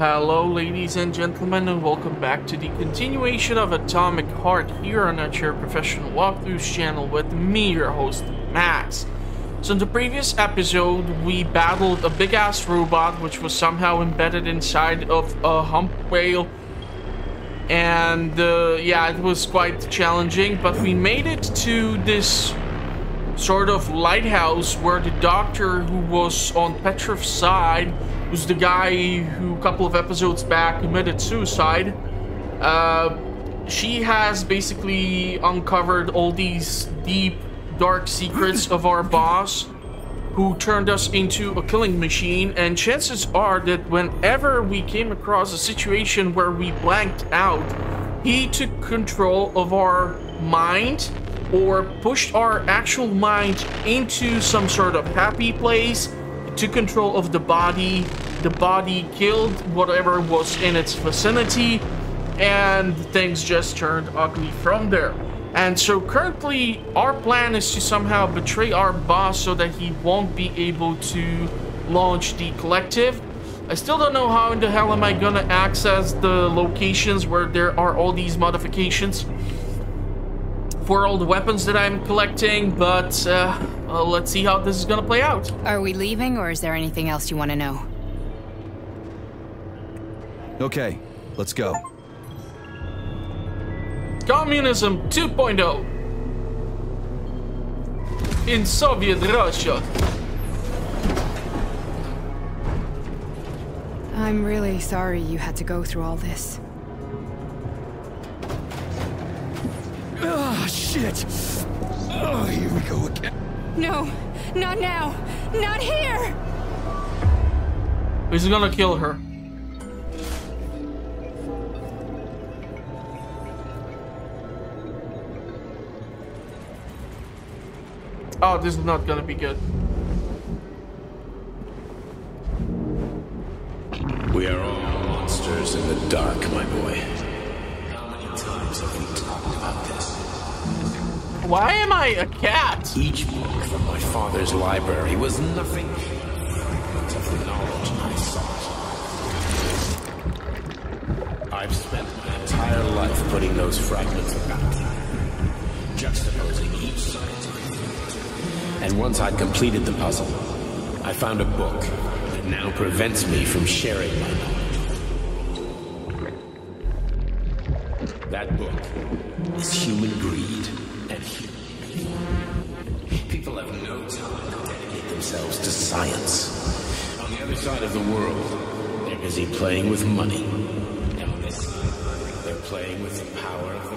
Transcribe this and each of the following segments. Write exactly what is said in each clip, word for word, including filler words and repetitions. Hello ladies and gentlemen, and welcome back to the continuation of Atomic Heart here on Not Your Professional Walkthroughs channel with me, your host, Max. So in the previous episode, we battled a big-ass robot which was somehow embedded inside of a hump whale. And uh, yeah, it was quite challenging, but we made it to this sort of lighthouse where the doctor who was on Petriff's side was the guy who a couple of episodes back committed suicide. Uh, she has basically uncovered all these deep, dark secrets of our boss, who turned us into a killing machine. And chances are that whenever we came across a situation where we blanked out, he took control of our mind or pushed our actual mind into some sort of happy place, took control of the body, the body killed whatever was in its vicinity, and things just turned ugly from there. And so currently our plan is to somehow betray our boss so that he won't be able to launch the collective. I still don't know how in the hell am I gonna access the locations where there are all these modifications for all the weapons that I'm collecting, but uh, well, let's see how this is gonna play out. Are we leaving, or is there anything else you want to know? Okay, let's go. Communism two point oh in Soviet Russia. I'm really sorry you had to go through all this. Oh, shit! Oh, here we go again. No, not now! Not here! He's gonna kill her. Oh, this is not gonna be good. We are all monsters in the dark, my boy. Why am I a cat? Each book from my father's library was nothing but of the knowledge I sought. I've spent my entire life putting those fragments about, juxtaposing each scientific fact. And once I'd completed the puzzle, I found a book that now prevents me from sharing my knowledge. That book is Human Greed. People have no time to dedicate themselves to science. On the other side of the world, they're busy playing with money. And on this side, they're playing with the power of the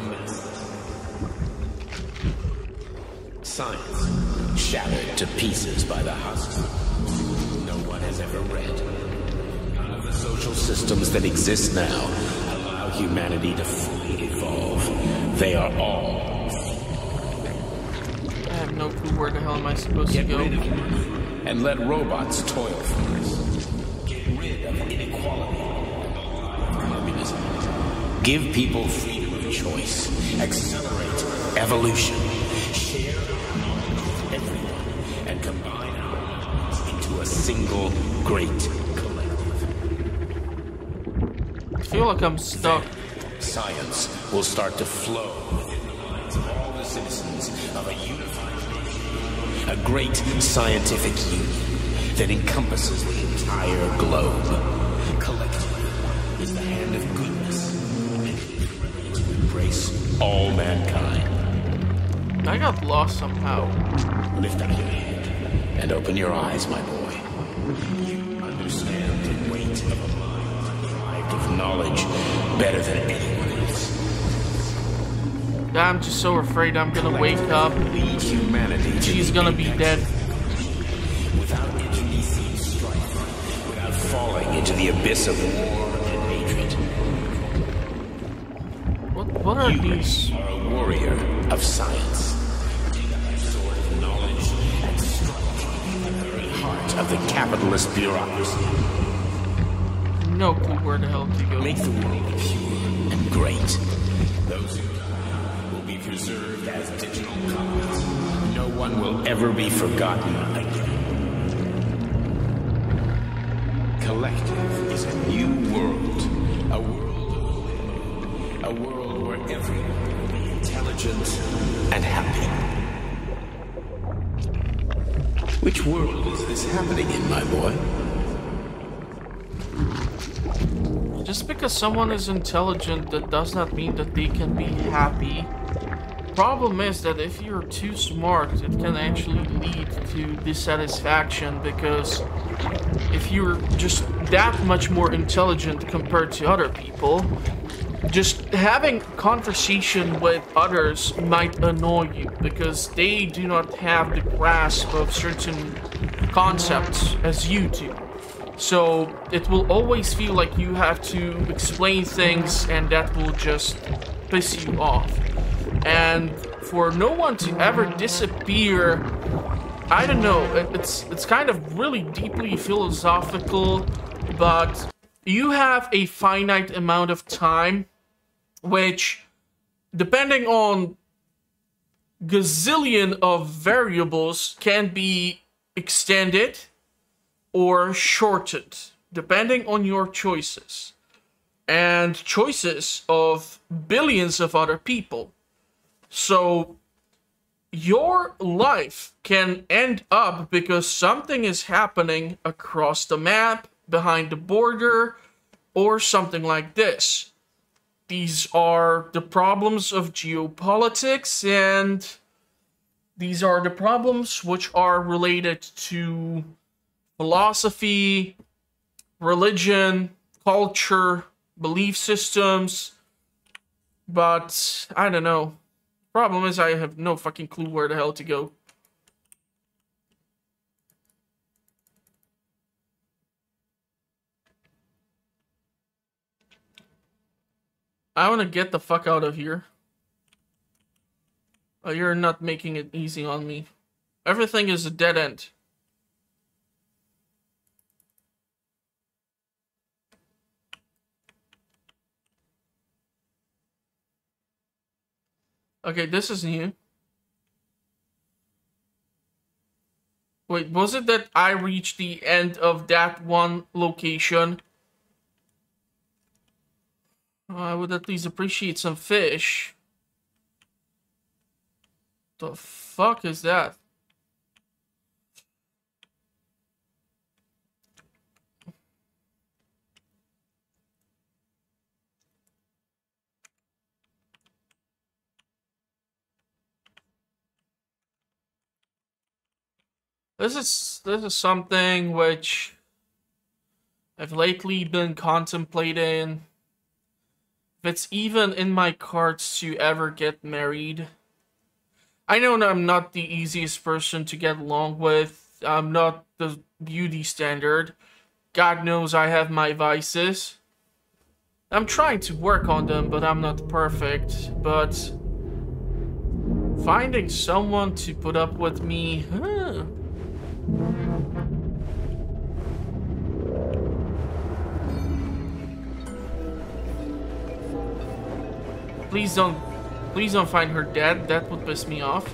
masses. Science, shattered to pieces by the husks. No one has ever read. None of the social systems that exist now allow humanity to fully evolve. They are all no clue where the hell am I supposed Get to go. Rid of it, and let robots toil for us. Get rid of inequality and communism. Give people freedom of choice. Accelerate evolution. Share our knowledge with everyone. And combine our minds into a single great collective. I feel like I'm stuck. Then, science will start to flow within the minds of all the citizens of a unified. A great scientific union that encompasses the entire globe. Collectively is the hand of goodness, and to embrace all mankind. I got lost somehow. Lift up your hand and open your eyes, my boy. You understand the weight of a mind deprived of knowledge better than anyone else. I'm just so afraid I'm gonna wake up. Humanity. She's gonna be dead. Without introducing strife, without falling into the abyss of war and hatred. What? What are you these? You are a warrior of science. Take up your sword of knowledge and strike the very heart of the capitalist bureaucracy. No clue where the hell to go. Make the world pure and great. Those who preserved as digital commons. No one will ever be forgotten again. collective is a new world. A world of living. A world where everyone will be intelligent and happy. Which world is this happening in, my boy? Just because someone is intelligent, that does not mean that they can be happy. Problem is that if you're too smart, it can actually lead to dissatisfaction, because if you're just that much more intelligent compared to other people, just having conversation with others might annoy you because they do not have the grasp of certain concepts as you do. So it will always feel like you have to explain things, and that will just piss you off. And for no one to ever disappear, I don't know, it's it's kind of really deeply philosophical, but you have a finite amount of time, which, depending on gazillion of variables, can be extended or shortened, depending on your choices and choices of billions of other people. So your life can end up because something is happening across the map, behind the border, or something like this. These are the problems of geopolitics, and these are the problems which are related to philosophy, religion, culture, belief systems. But I don't know. Problem is, I have no fucking clue where the hell to go. I want to get the fuck out of here. Oh, you're not making it easy on me. Everything is a dead end. Okay, this is new. Wait, was it that I reached the end of that one location? Oh, I would at least appreciate some fish. The fuck is that? This is, this is something which I've lately been contemplating. If it's even in my cards to ever get married. I know that I'm not the easiest person to get along with. I'm not the beauty standard. God knows I have my vices. I'm trying to work on them, but I'm not perfect. But finding someone to put up with me... Huh. Please don't, please don't find her dead. That would piss me off.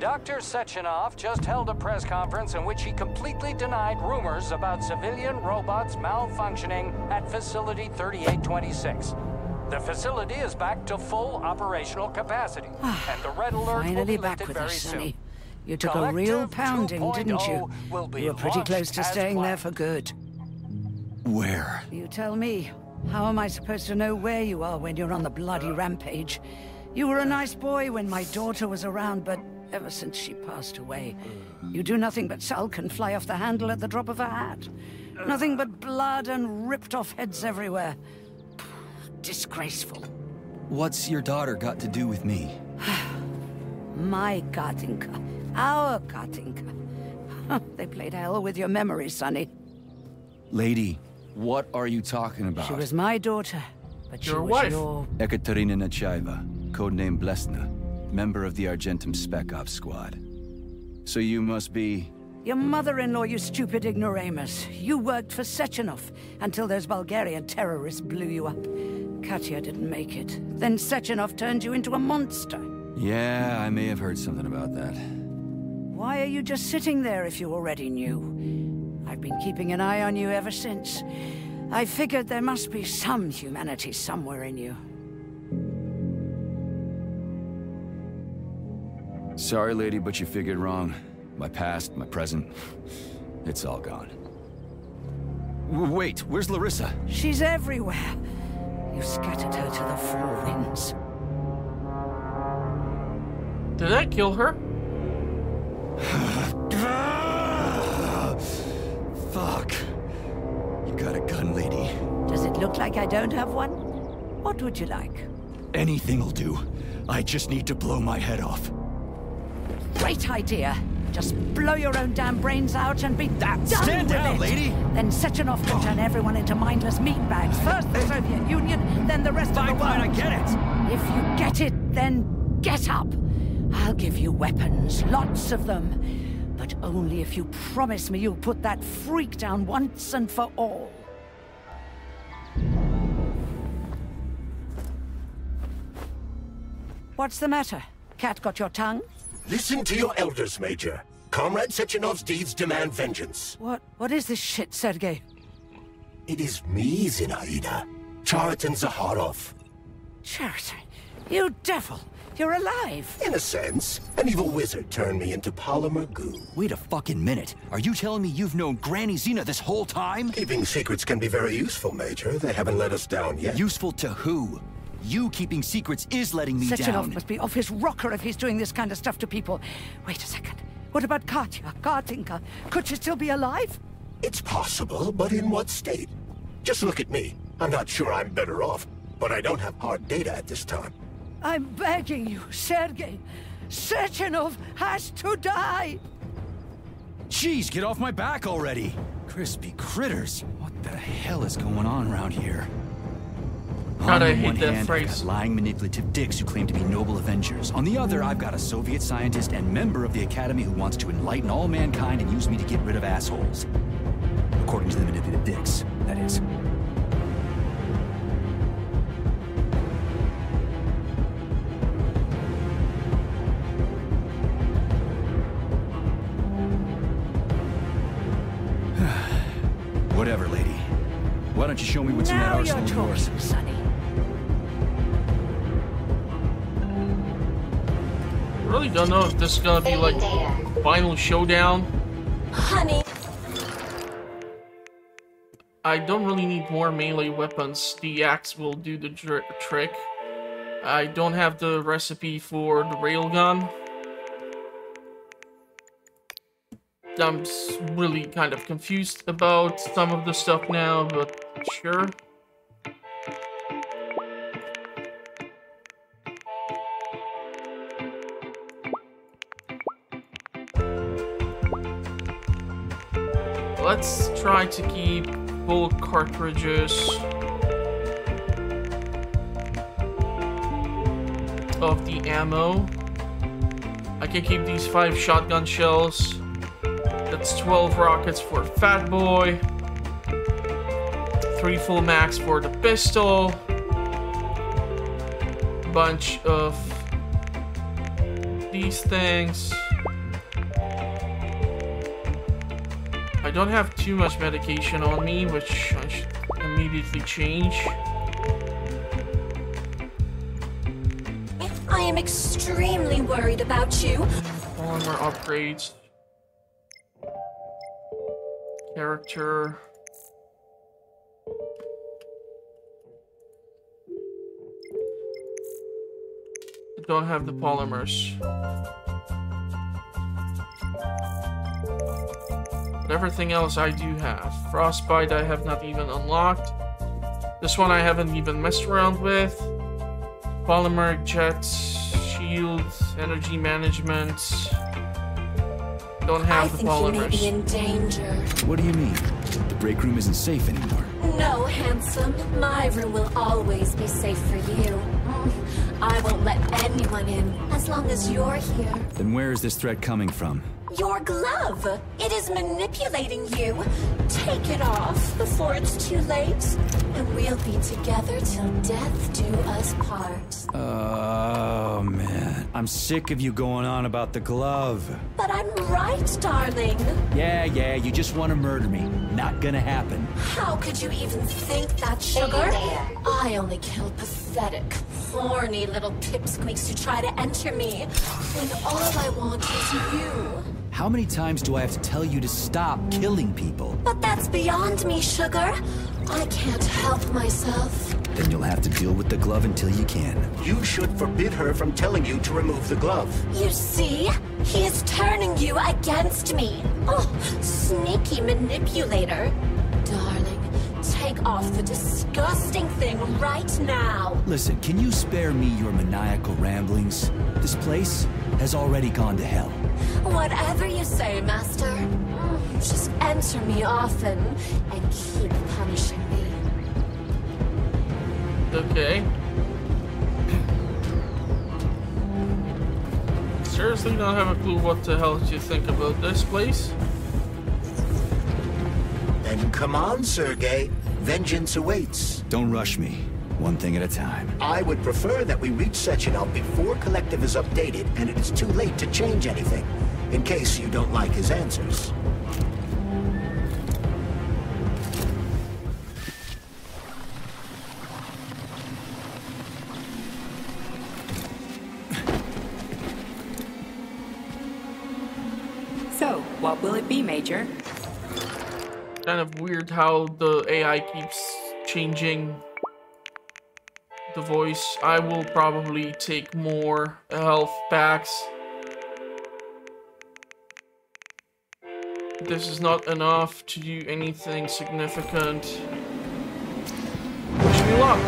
Doctor Sechenov just held a press conference in which he completely denied rumors about civilian robots malfunctioning at Facility thirty-eight twenty-six. The facility is back to full operational capacity, and the red alert Finally will be lifted very us, soon. Sonny. You took Collective a real pounding, didn't you? You were pretty close to staying there for good. Where? You tell me. How am I supposed to know where you are when you're on the bloody rampage? You were a nice boy when my daughter was around, but ever since she passed away, you do nothing but sulk and fly off the handle at the drop of a hat. Nothing but blood and ripped-off heads everywhere. Disgraceful. What's your daughter got to do with me? My Katinka. Our Katinka. They played hell with your memory, Sonny. Lady, what are you talking about? She was my daughter, but your she was wife. Your... Ekaterina Nechaeva, codename Blesna, member of the Argentum Spec Ops Squad. So you must be... Your mother-in-law, you stupid ignoramus. You worked for Sechenov until those Bulgarian terrorists blew you up. Katya didn't make it. Then Sechenov turned you into a monster. Yeah, I may have heard something about that. Why are you just sitting there if you already knew? I've been keeping an eye on you ever since. I figured there must be some humanity somewhere in you. Sorry, lady, but you figured wrong. My past, my present, it's all gone. W- wait, where's Larissa? She's everywhere. You scattered her to the four winds. Did that kill her? Fuck. You got a gun, lady. Does it look like I don't have one? What would you like? Anything'll do. I just need to blow my head off. Great idea. Just blow your own damn brains out and be that done. Stand with down, it. lady! Then Sechenov can turn everyone into mindless meatbags. First the Soviet Union, then the rest fine, of the world. Fine, I get it! If you get it, then get up! I'll give you weapons, lots of them. But only if you promise me you'll put that freak down once and for all. What's the matter? Cat got your tongue? Listen to your elders, Major. Comrade Sechenov's deeds demand vengeance. What? What is this shit, Sergei? It is me, Zinaida. Khariton Zakharov. Khariton? You devil! You're alive! In a sense. An evil wizard turned me into polymer goo. Wait a fucking minute. Are you telling me you've known Granny Zina this whole time? Keeping secrets can be very useful, Major. They haven't let us down yet. Useful to who? You keeping secrets is letting me Sechenov down. Must be off his rocker if he's doing this kind of stuff to people. Wait a second. What about Katya, Katinka? Could she still be alive? It's possible, but in what state? Just look at me. I'm not sure I'm better off, but I don't have hard data at this time. I'm begging you, Sergei. Sechenov has to die! Jeez, get off my back already! Crispy critters! What the hell is going on around here? God, I hate that phrase. I've got lying, manipulative dicks who claim to be noble avengers. On the other, I've got a Soviet scientist and member of the Academy who wants to enlighten all mankind and use me to get rid of assholes. According to the manipulative dicks, that is. Whatever, lady. Why don't you show me what's in that arsenal of yours? Sonny. I really don't know if this is gonna be like final showdown. Honey. I don't really need more melee weapons. The axe will do the trick. I don't have the recipe for the railgun. I'm really kind of confused about some of the stuff now, but sure. Let's try to keep full cartridges of the ammo. I can keep these five shotgun shells. That's twelve rockets for Fat Boy, three full max for the pistol, bunch of these things. I don't have too much medication on me, which I should immediately change. I am extremely worried about you. Armor upgrades. Character. I don't have the polymers. But everything else I do have. Frostbite I have not even unlocked. This one I haven't even messed around with. Polymer, jets, shields, energy management. Don't have I the polymers. Think you may be in danger. What do you mean? The break room isn't safe anymore. No, handsome. My room will always be safe for you. I won't let anyone in as long as you're here. Then where is this threat coming from? Your glove! It is manipulating you! Take it off before it's too late, and we'll be together till death do us part. Oh, man. I'm sick of you going on about the glove. But I'm right, darling. Yeah, yeah, you just want to murder me. Not gonna happen. How could you even think that, sugar? I only kill pathetic, horny little pipsqueaks who try to enter me, when all I want is you. How many times do I have to tell you to stop killing people? But that's beyond me, sugar. I can't help myself. Then you'll have to deal with the glove until you can. You should forbid her from telling you to remove the glove. You see? He is turning you against me. Oh, sneaky manipulator. Darling, take off the disgusting thing right now. Listen, can you spare me your maniacal ramblings? This place has already gone to hell. Whatever you say, master. Just enter me often and keep punishing me. Okay. Seriously, don't have a clue what the hell you think about this place? Then come on, Sergei. Vengeance awaits. Don't rush me. One thing at a time. I would prefer that we reach Sechenov before Collective is updated and it is too late to change anything, in case you don't like his answers. So, what will it be, Major? Kind of weird how the A I keeps changing the voice. I will probably take more health packs. This is not enough to do anything significant. Wish me luck.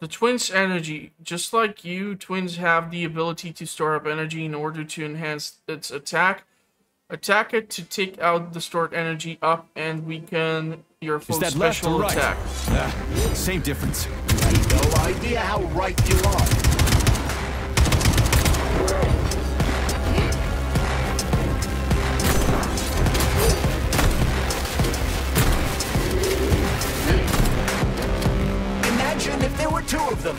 The twins' energy. Just like you, twins have the ability to store up energy in order to enhance its attack. Attack it to take out the stored energy up and weaken your full special left attack. Right? Uh, same difference. I have no idea how right you are. Imagine if there were two of them.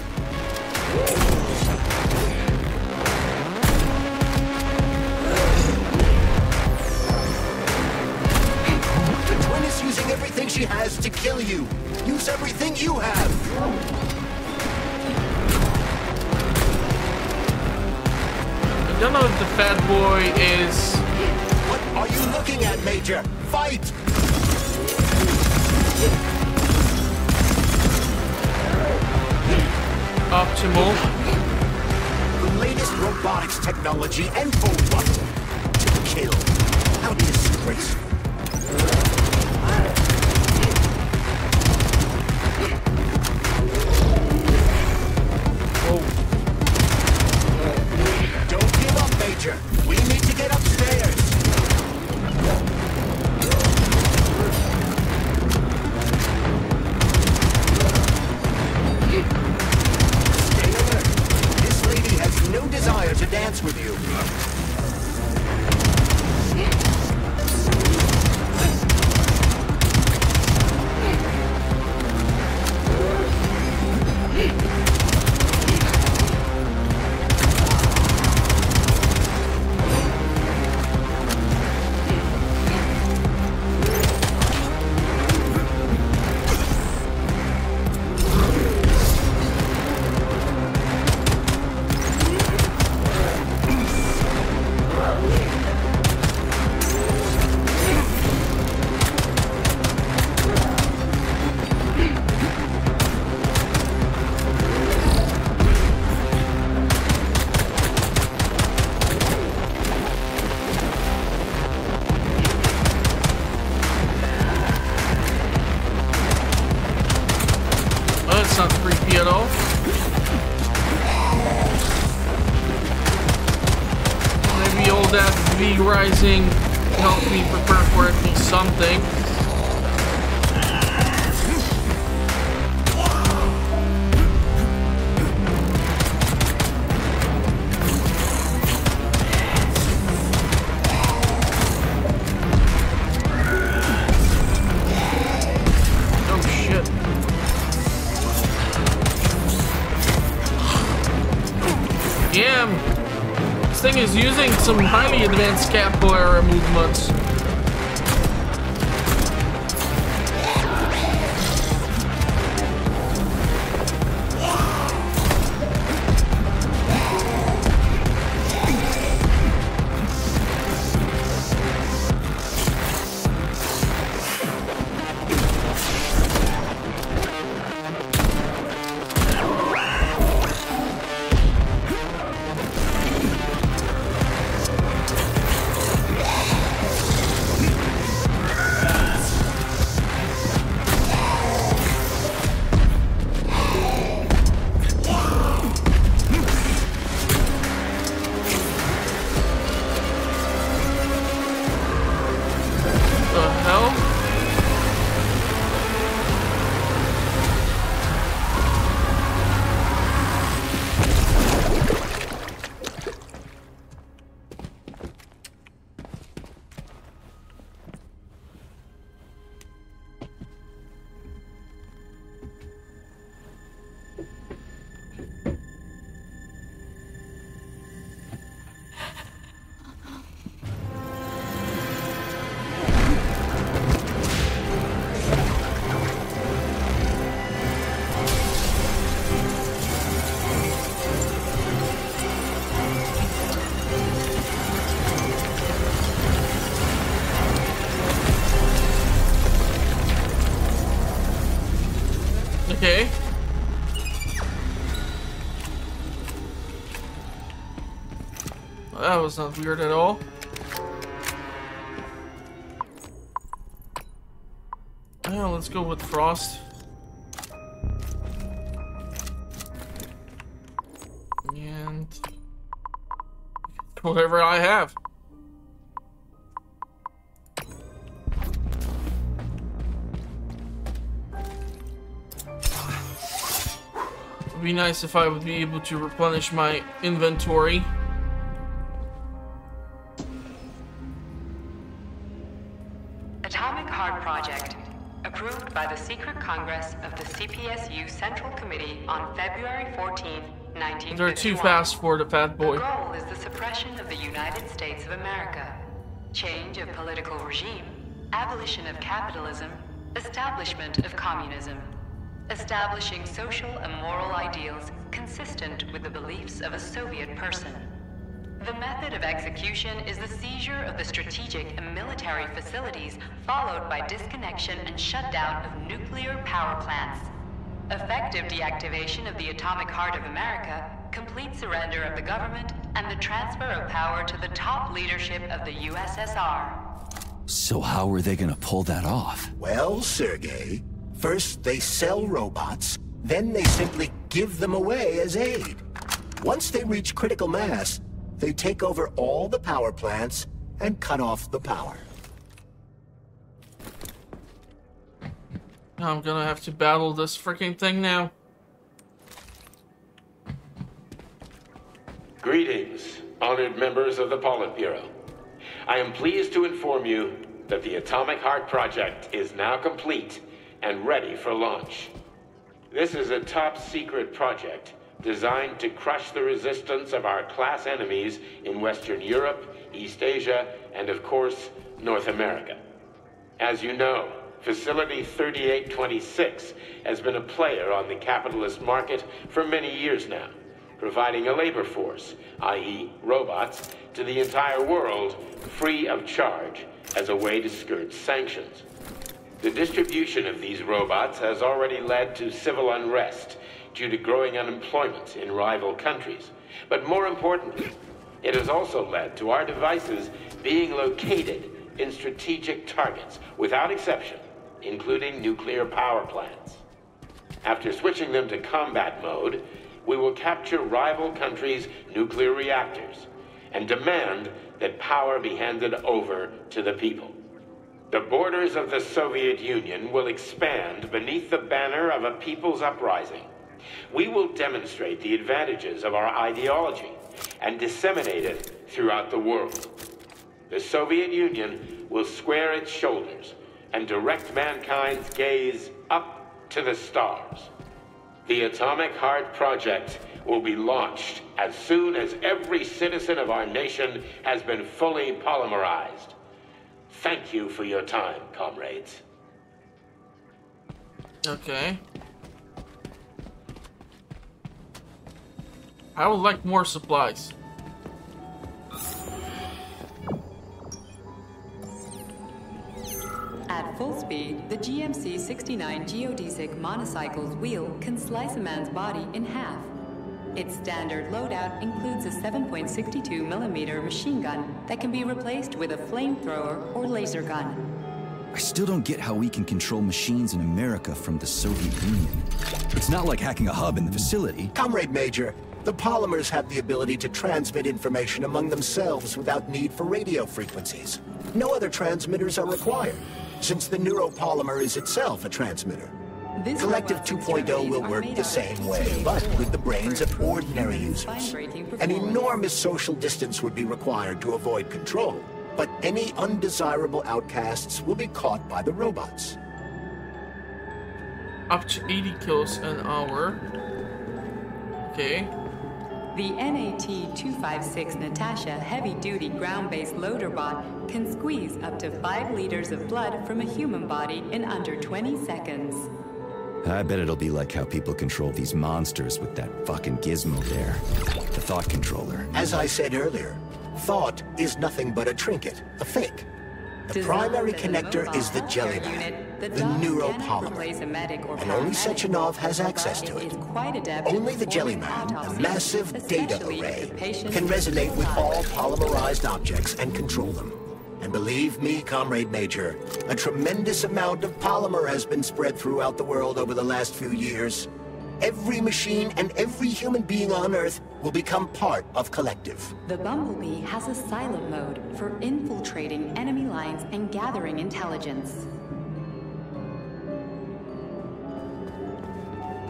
Using everything she has to kill you. Use everything you have. I don't know if the fat boy is... What are you looking at, Major? Fight! Optimal. The latest robotics technology and for what? To kill. How disgraceful. We need to get upstairs. Stay alert. This lady has no desire to dance with you. death, V rising, help me prepare for equals something. Thing is using some highly advanced scapular movements. That was not weird at all. Yeah, let's go with Frost. And whatever I have. It would be nice if I would be able to replenish my inventory. On February fourteenth, nineteen fifty-one. They're too fast for the fat boy. The goal is the suppression of the United States of America, change of political regime, abolition of capitalism, establishment of communism, establishing social and moral ideals consistent with the beliefs of a Soviet person. The method of execution is the seizure of the strategic and military facilities, followed by disconnection and shutdown of nuclear power plants. Effective deactivation of the Atomic Heart of America, complete surrender of the government, and the transfer of power to the top leadership of the U S S R. So how are they gonna pull that off? Well, Sergei, first they sell robots, then they simply give them away as aid. Once they reach critical mass, they take over all the power plants and cut off the power. I'm gonna have to battle this freaking thing now. Greetings, honored members of the Politburo. I am pleased to inform you that the Atomic Heart Project is now complete and ready for launch. This is a top secret project designed to crush the resistance of our class enemies in Western Europe, East Asia, and of course, North America. As you know, Facility thirty-eight twenty-six has been a player on the capitalist market for many years now, providing a labor force, that is robots, to the entire world free of charge as a way to skirt sanctions. The distribution of these robots has already led to civil unrest due to growing unemployment in rival countries. But more importantly, it has also led to our devices being located in strategic targets without exception, including nuclear power plants. After switching them to combat mode, we will capture rival countries' nuclear reactors and demand that power be handed over to the people. The borders of the Soviet Union will expand beneath the banner of a people's uprising. We will demonstrate the advantages of our ideology and disseminate it throughout the world. The Soviet Union will square its shoulders and direct mankind's gaze up to the stars. The Atomic Heart Project will be launched as soon as every citizen of our nation has been fully polymerized. Thank you for your time, comrades. Okay. I would like more supplies. At full speed, the G M C sixty-nine geodesic monocycle's wheel can slice a man's body in half. Its standard loadout includes a seven point six two millimeter machine gun that can be replaced with a flamethrower or laser gun. I still don't get how we can control machines in America from the Soviet Union. It's not like hacking a hub in the facility. Comrade Major, the polymers have the ability to transmit information among themselves without need for radio frequencies. No other transmitters are required, since the neuropolymer is itself a transmitter. This Collective two point oh will work the same way, but with the brains of ordinary users. An enormous social distance would be required to avoid control, but any undesirable outcasts will be caught by the robots. Up to eighty kills an hour. Okay. The N A T two fifty-six Natasha heavy-duty ground-based loader bot can squeeze up to five liters of blood from a human body in under twenty seconds. I bet it'll be like how people control these monsters with that fucking gizmo there. The Thought Controller. As I said earlier, Thought is nothing but a trinket, a fake. The Design primary connector the is the Jellyman, the, the neuropolymer, and only Sechenov has access to it. Only the Jellyman, a massive data array, can resonate with all polymerized objects and control them. And believe me, Comrade Major, a tremendous amount of polymer has been spread throughout the world over the last few years. Every machine and every human being on Earth will become part of Collective. The Bumblebee has a silent mode for infiltrating enemy lines and gathering intelligence.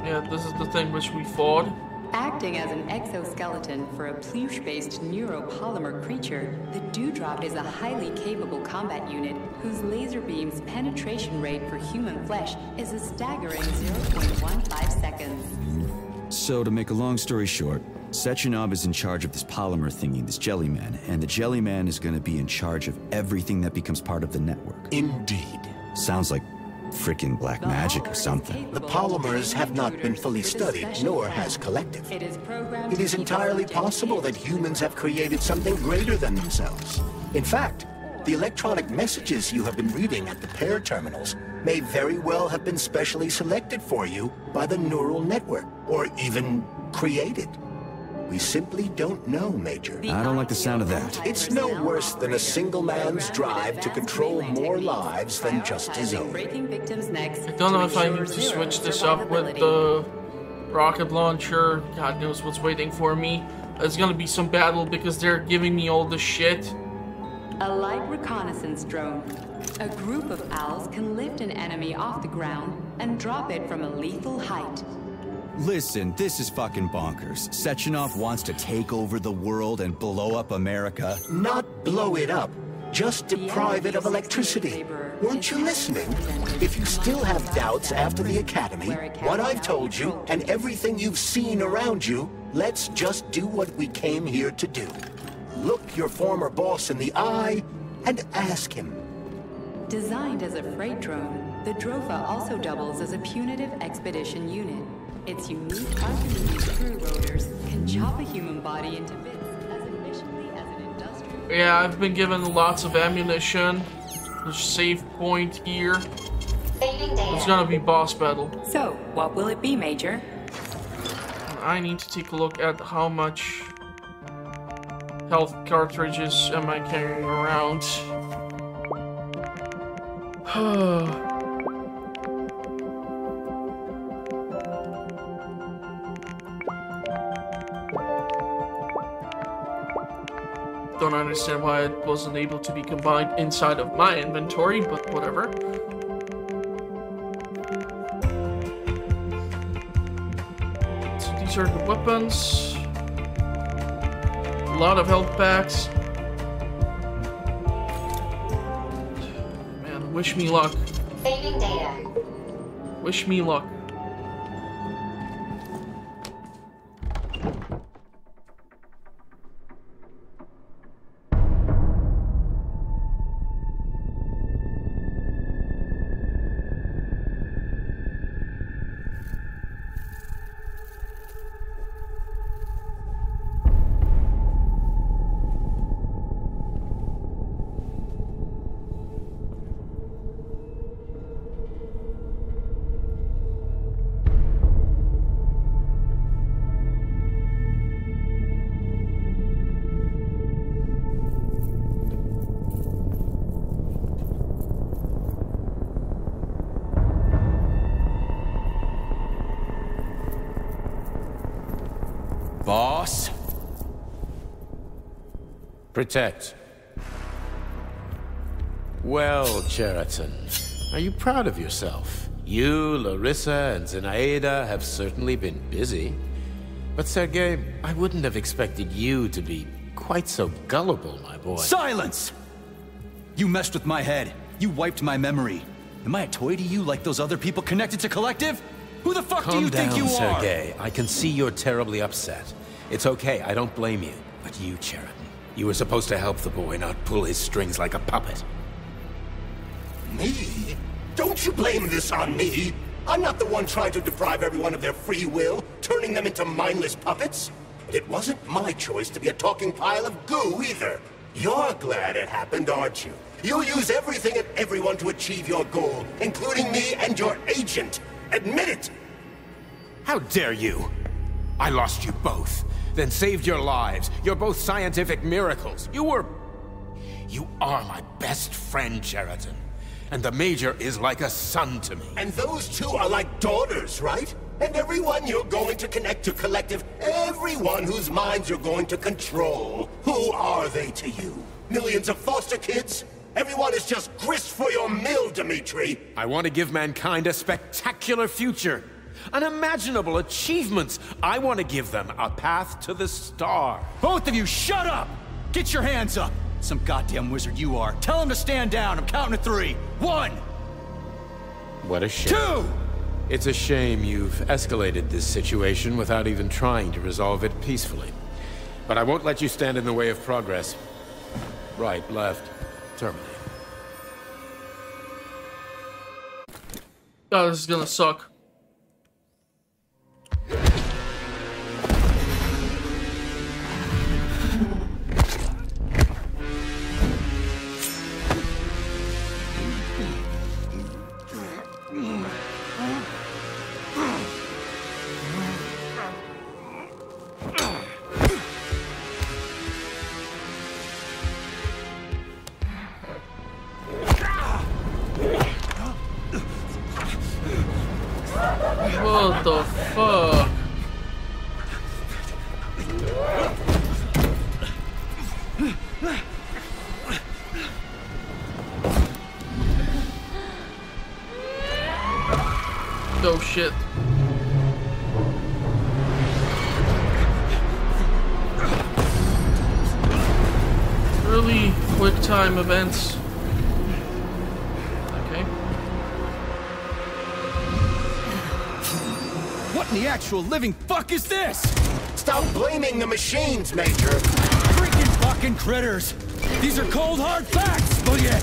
Yeah, this is the thing which we fought. Acting as an exoskeleton for a plush-based neuropolymer creature, the Dewdrop is a highly capable combat unit whose laser beam's penetration rate for human flesh is a staggering zero point one five seconds. So, to make a long story short, Sechenov is in charge of this polymer thingy, this Jellyman, and the Jellyman is going to be in charge of everything that becomes part of the network. Indeed. Sounds like freaking black magic or something. The polymers have not been fully studied, nor has Collective. It is entirely possible that humans have created something greater than themselves. In fact, the electronic messages you have been reading at the pair terminals may very well have been specially selected for you by the neural network, or even created. We simply don't know, Major. I don't like the sound of that. It's no worse than a single man's drive to control more lives than just his own. I don't know if I need to switch this up with the rocket launcher. God knows what's waiting for me. It's gonna be some battle because they're giving me all this shit. A light reconnaissance drone. A group of owls can lift an enemy off the ground and drop it from a lethal height. Listen, this is fucking bonkers. Sechenov wants to take over the world and blow up America. Not blow it up, just deprive it of electricity. Weren't you listening? If you still have doubts after the Academy, what I've told you, and everything you've seen around you, let's just do what we came here to do. Look your former boss in the eye and ask him. Designed as a freight drone, the Drofa also doubles as a punitive expedition unit. Its unique Argentum screw rotors can chop a human body into bits as efficiently as an industrial... Yeah, I've been given lots of ammunition. There's save point here. It's gonna be boss battle. So, what will it be, Major? I need to take a look at how much health cartridges am I carrying around. don't understand why it wasn't able to be combined inside of my inventory, but whatever. So these are the weapons. A lot of health packs. Man, wish me luck. Saving data. Wish me luck. Protect. Well, Cheriton, are you proud of yourself? You, Larissa, and Zinaida have certainly been busy. But Sergei, I wouldn't have expected you to be quite so gullible, my boy. Silence! You messed with my head. You wiped my memory. Am I a toy to you like those other people connected to Collective? Who the fuck do you think you are? Calm down, Sergei. I can see you're terribly upset. It's okay, I don't blame you. But you, Cheriton. You were supposed to help the boy, not pull his strings like a puppet. Me? Don't you blame this on me! I'm not the one trying to deprive everyone of their free will, turning them into mindless puppets! And it wasn't my choice to be a talking pile of goo, either! You're glad it happened, aren't you? You use everything and everyone to achieve your goal, including me and your agent! Admit it! How dare you! I lost you both! Then saved your lives. You're both scientific miracles. You were... You are my best friend, Cheriton. And the Major is like a son to me. And those two are like daughters, right? And everyone you're going to connect to Collective, everyone whose minds you're going to control, who are they to you? Millions of foster kids? Everyone is just grist for your mill, Dimitri. I want to give mankind a spectacular future. Unimaginable achievements! I want to give them a path to the star. Both of you, shut up! Get your hands up! Some goddamn wizard you are. Tell him to stand down. I'm counting to three. One! What a shame. Two! It's a shame you've escalated this situation without even trying to resolve it peacefully. But I won't let you stand in the way of progress. Right, left, terminate. Oh, this is gonna suck. What the fuck? Oh shit. Really quick time events. The actual living fuck is this? Stop blaming the machines, Major. Freaking fucking critters. These are cold hard facts, Bulliet.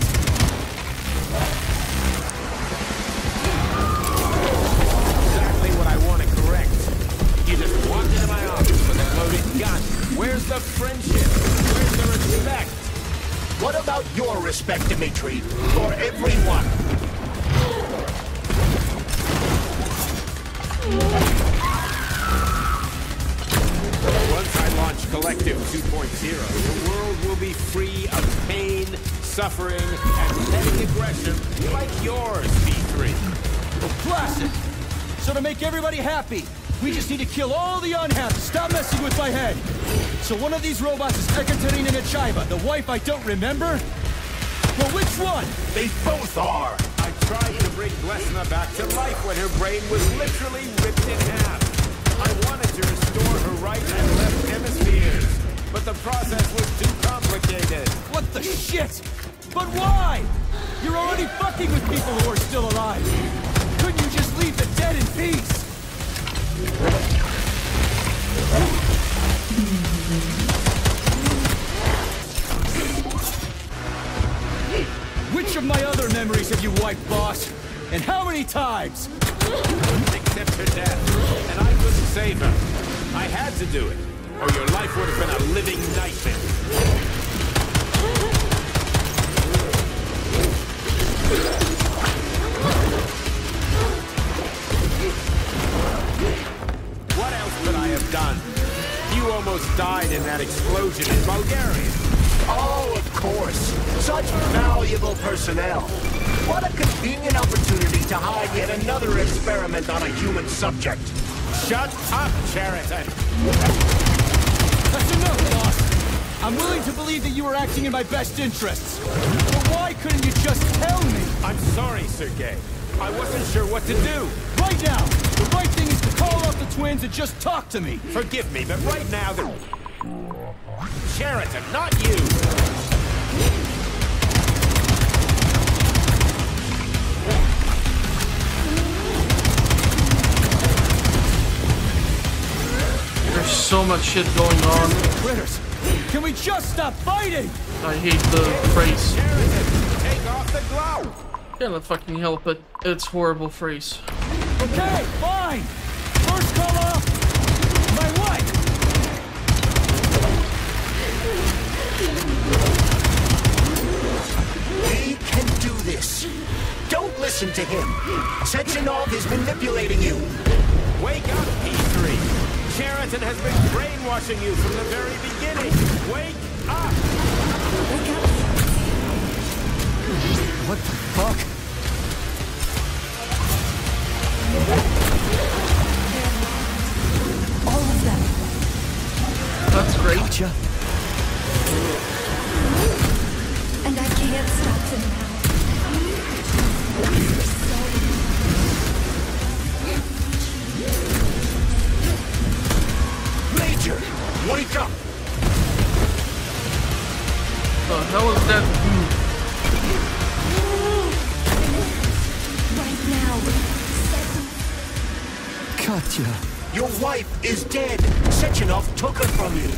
Exactly what I want to correct. You just walked into my office with a loaded gun. Where's the friendship? Where's the respect? What about your respect, Dimitri? For everyone. Once I launch Collective two point oh, the world will be free of pain, suffering, and petty aggression like yours, V three. Well, blast it! So to make everybody happy, We just need to kill all the unhappy. Stop messing with my head. So one of these robots is Ekaterina Nechaeva, the wife I don't remember? Well, which one? They both are. I tried to bring Blesna back to life when her brain was literally ripped in half. I wanted to restore her right and left hemispheres, but the process was too complicated. What the shit? But why? You're already fucking with people who are still alive. Couldn't you just leave the dead in peace? Which of my other memories have you wiped, boss? And how many times? Except her death. And I couldn't save her. I had to do it, or your life would have been a living nightmare. What else could I have done? You almost died in that explosion in Bulgaria. Oh, of course. Such valuable personnel. What a convenient opportunity to hide yet another experiment on a human subject. Shut up, Chariton. That's enough, boss. I'm willing to believe that you were acting in my best interests. But why couldn't you just tell me? I'm sorry, Sergei. I wasn't sure what to do. Right now, the right thing is to call up the twins and just talk to me. Forgive me, but right now they're... Chariton, not you! There's so much shit going on. Critters, can we just stop fighting? I hate the phrase. Chariton, take off the glove! Can't fucking help it. It's horrible phrase. Okay, fine. First call off my wife. We can do this. Don't listen to him. Sechenov is manipulating you. Wake up, E three. Chariton has been brainwashing you from the very beginning. Wake up. Wake up. What the fuck? All of them. That's great. Gotcha. And I can't stop them now. Major, wake up! The hell is that? Right now. Katya. Your wife is dead. Sechenov took her from you.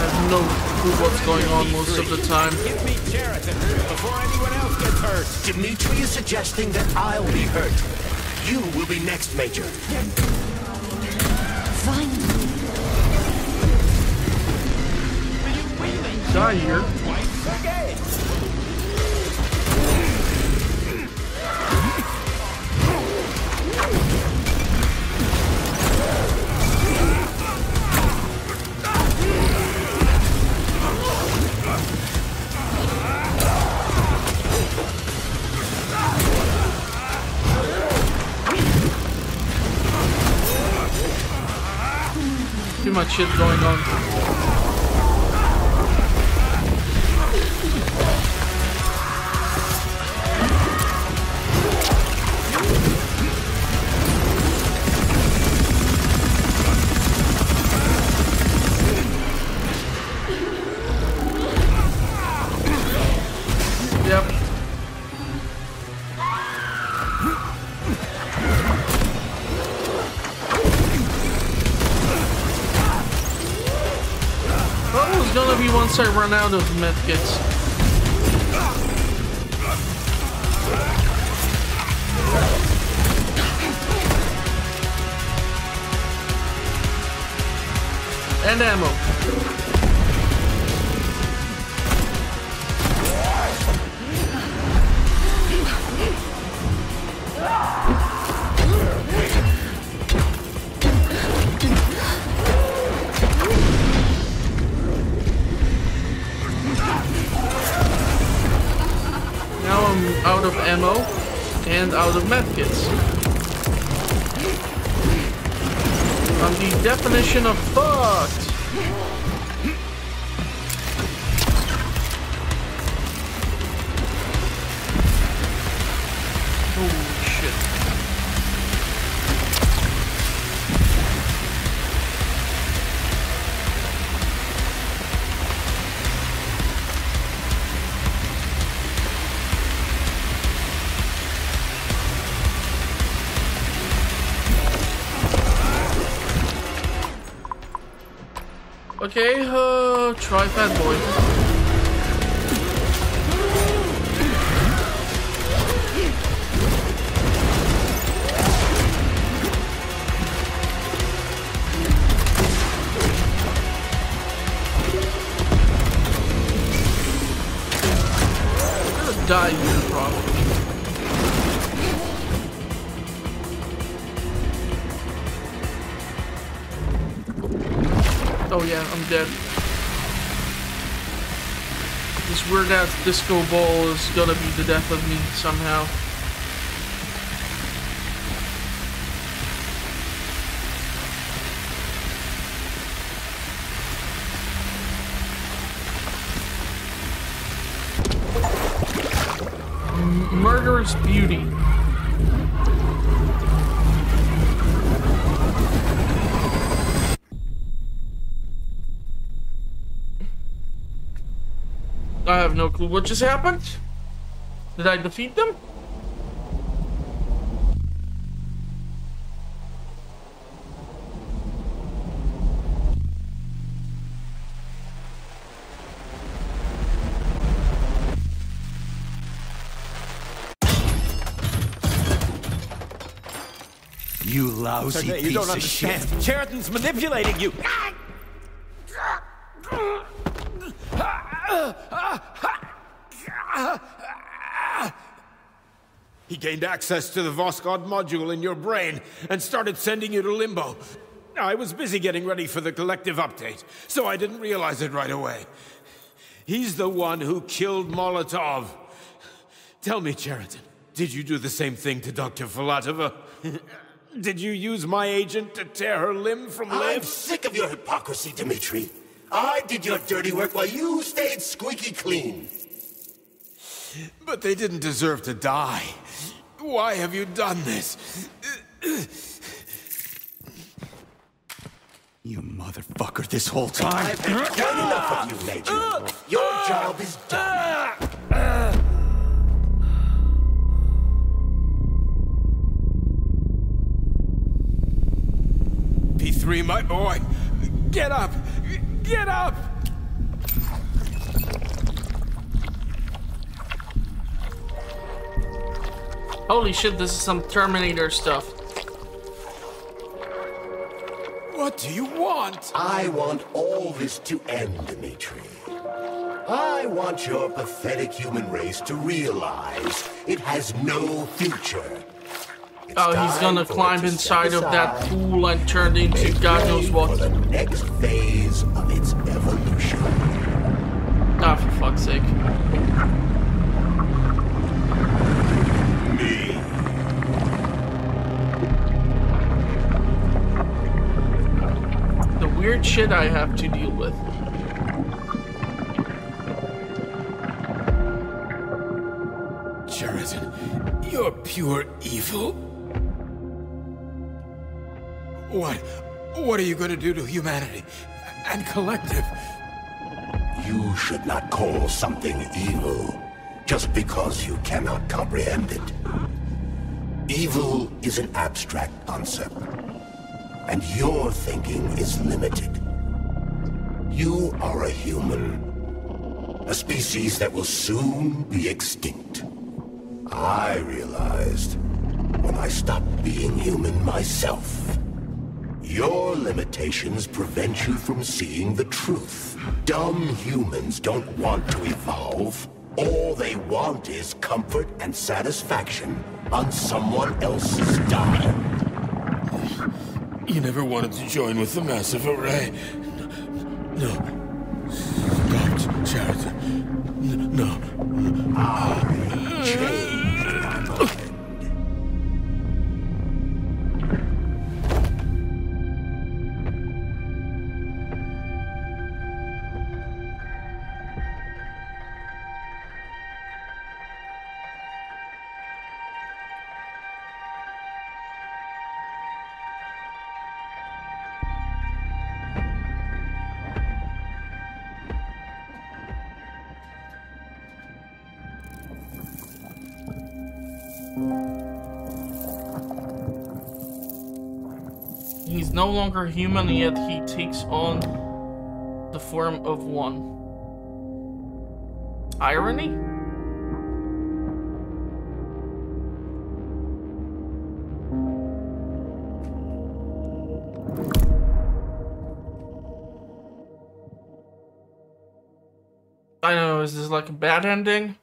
I have no clue what's going on most of the time. Give me Chariton before anyone else gets hurt. Dmitri is suggesting that I'll be hurt. You will be next, Major. Finally. Die here. Okay. Too much shit going on. I run out of medkits. And ammo. and out of medkits. I'm the definition of fucked. Okay, uh, try Fat Boy. I'm gonna die here, probably. Oh yeah, I'm dead. This weird ass disco ball is gonna be the death of me somehow. M- murderous beauty. I have no clue what just happened. Did I defeat them? You lousy Sergei, piece you don't of understand. Shit. Cheriton's manipulating you. He gained access to the Voskhod module in your brain and started sending you to limbo. I was busy getting ready for the collective update, so I didn't realize it right away. He's the one who killed Molotov. Tell me, Cheriton, did you do the same thing to Doctor Volatova? Did you use my agent to tear her limb from limb? I'm sick of your hypocrisy, Dmitri. I did your dirty work while you stayed squeaky clean. But they didn't deserve to die. Why have you done this? You motherfucker this whole time. I've had quite enough of you, Major. Uh, your uh, job is done. Uh, uh. P three, my boy. Get up! Get up! Holy shit, this is some Terminator stuff. What do you want? I want all this to end, Dmitri. I want your pathetic human race to realize it has no future. It's oh, he's gonna climb inside of that pool and turn into God knows what. For the next phase of its evolution. Ah, for fuck's sake. Me. The weird shit I have to deal with. Cheriton, you're pure evil. What? What are you going to do to humanity? And collective? You should not call something evil just because you cannot comprehend it. Evil is an abstract concept, and your thinking is limited. You are a human, a species that will soon be extinct. I realized when I stopped being human myself. Your limitations prevent you from seeing the truth. Dumb humans don't want to evolve. All they want is comfort and satisfaction on someone else's dime. You never wanted to join with the massive array. No. Stop, Cheriton. No. I changed my mind. He's no longer human, yet he takes on the form of one. Irony? I don't know, is this like a bad ending?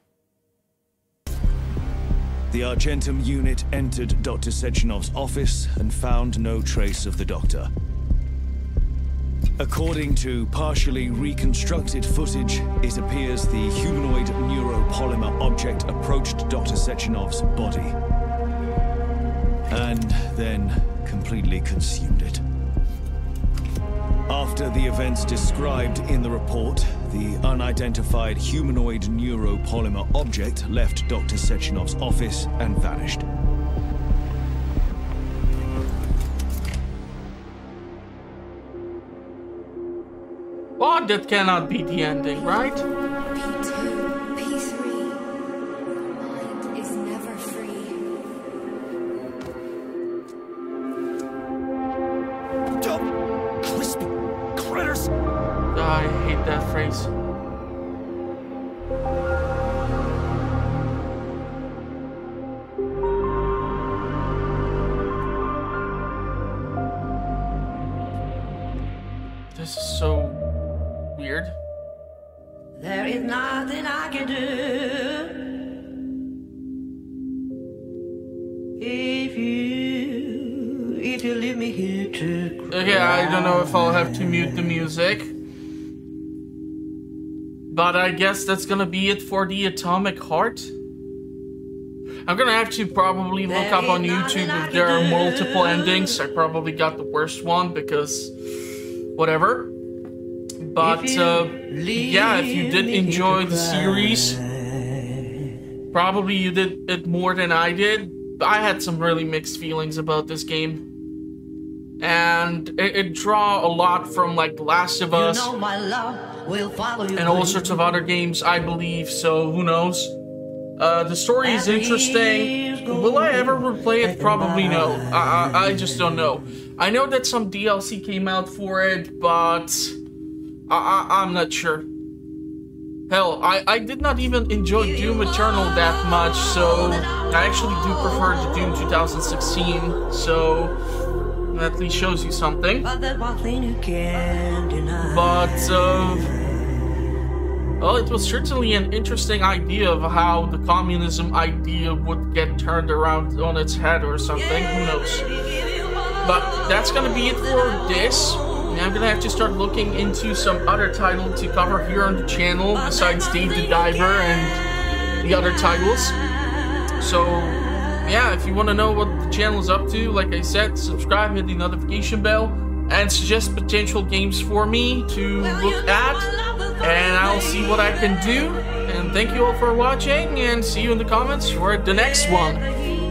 The Argentum unit entered Doctor Sechenov's office and found no trace of the doctor. According to partially reconstructed footage, it appears the humanoid neuropolymer object approached Doctor Sechenov's body and then completely consumed it. After the events described in the report, the unidentified humanoid neuropolymer object left Doctor Sechenov's office and vanished. Oh, that cannot be the ending, right? P two, P three, mind is never free. Dumb, crispy critters! I hate that phrase. This is so weird. There is nothing I can do if you if you leave me here to cry. Okay, I don't know if I'll have to mute the music. But I guess that's gonna be it for the Atomic Heart. I'm gonna have to probably look up on YouTube if there are multiple endings. I probably got the worst one because whatever. But uh, yeah, if you did enjoy the series, probably you did it more than I did. I had some really mixed feelings about this game. And it, it draw a lot from like The Last of Us, you know, my love will follow you, and all sorts of other games, I believe, so who knows. Uh, the story is interesting. Will I ever replay it? Probably no. I, I, I just don't know. I know that some D L C came out for it, but I, I, I'm not sure. Hell, I, I did not even enjoy Doom Eternal that much, so I actually do prefer the Doom twenty sixteen, so... at least shows you something. But uh, well, it was certainly an interesting idea of how the communism idea would get turned around on its head or something, who knows. But that's gonna be it for this. Now I'm gonna have to start looking into some other title to cover here on the channel besides Dave the Diver and the other titles. So yeah, if you want to know what the channel is up to, like I said, subscribe, hit the notification bell, and suggest potential games for me to look at, and I'll see what I can do. And thank you all for watching, and see you in the comments for the next one.